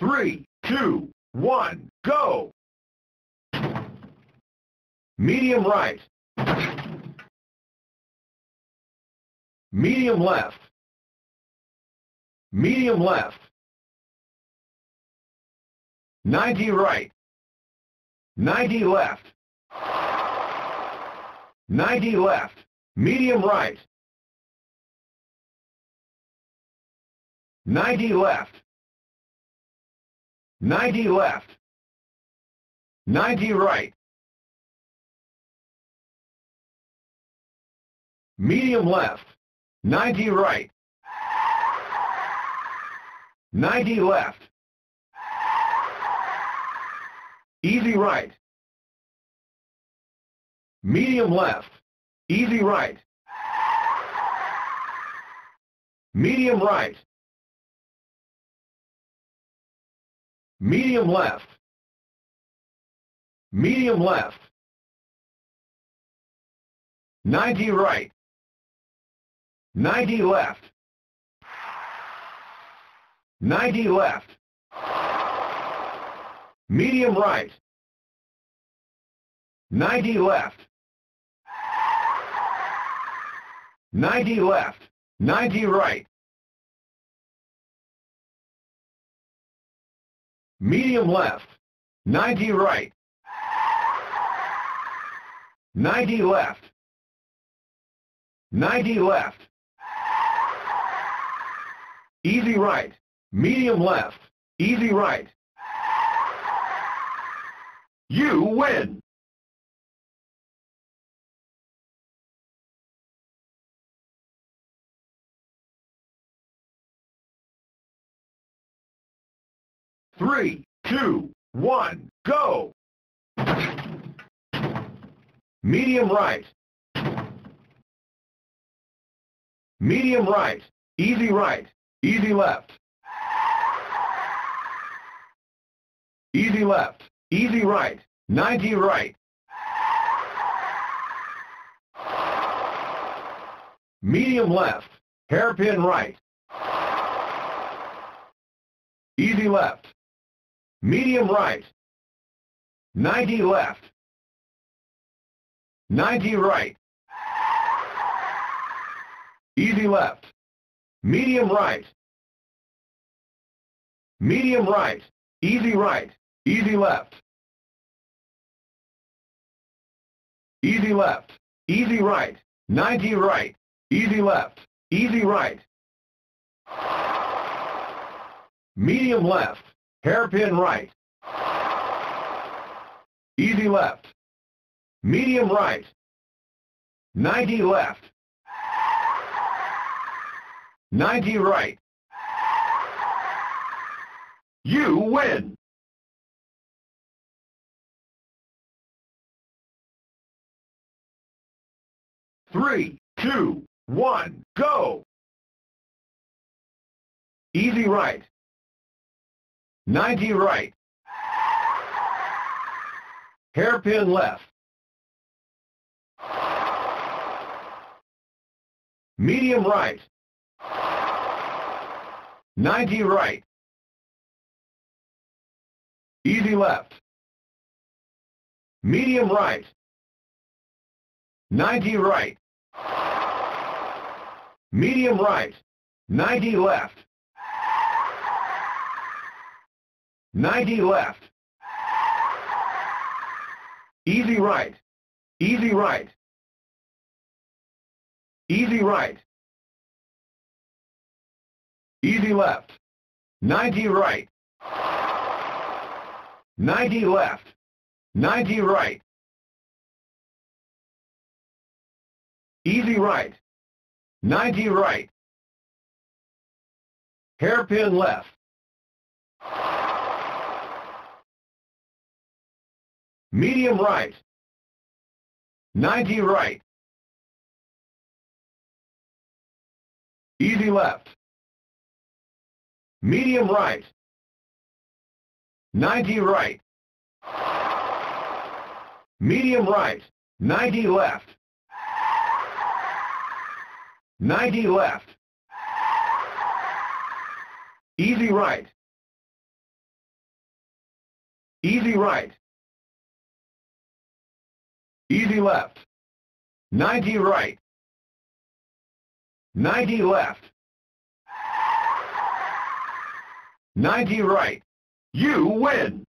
3, 2, 1, go! Medium right. Medium left. Medium left. 90 right. 90 left. 90 left. Medium right. 90 left. 90 left. 90 right. Medium left. 90 right. 90 left. Easy right. Medium left. Easy right. Medium right. Medium left. Medium left. 90 right. 90 left. 90 left. Medium right. 90 left. 90 left. 90 right. Medium left. 90 right. 90 left. 90 left. Easy right. Medium left. Easy right. You win! Three, two, one, go! Medium right. Medium right. Easy right. Easy left. Easy left. Easy right. 90 right. Medium left. Hairpin right. Easy left. Medium right. 90 left. 90 right. Easy left. Medium right. Medium right. Easy right. Easy left. Easy left. Easy right. 90 right. Easy left. Easy right. Medium left. Hairpin right. Easy left. Medium right. 90 left. 90 right. You win! 3, 2, 1, go! Easy right. 90 right. Hairpin left. Medium right. 90 right. Easy left. Medium right. 90 right. Medium right. 90 left. 90 left. Easy right. Easy right. Easy right. Easy left. 90 right. 90 left. 90 right. Easy right. 90 right. Hairpin left. Medium right. 90 right. Easy left. Medium right. 90 right. Medium right. 90 left. 90 left. Easy right. Easy right. Easy left. 90 right. 90 left. 90 right. You win!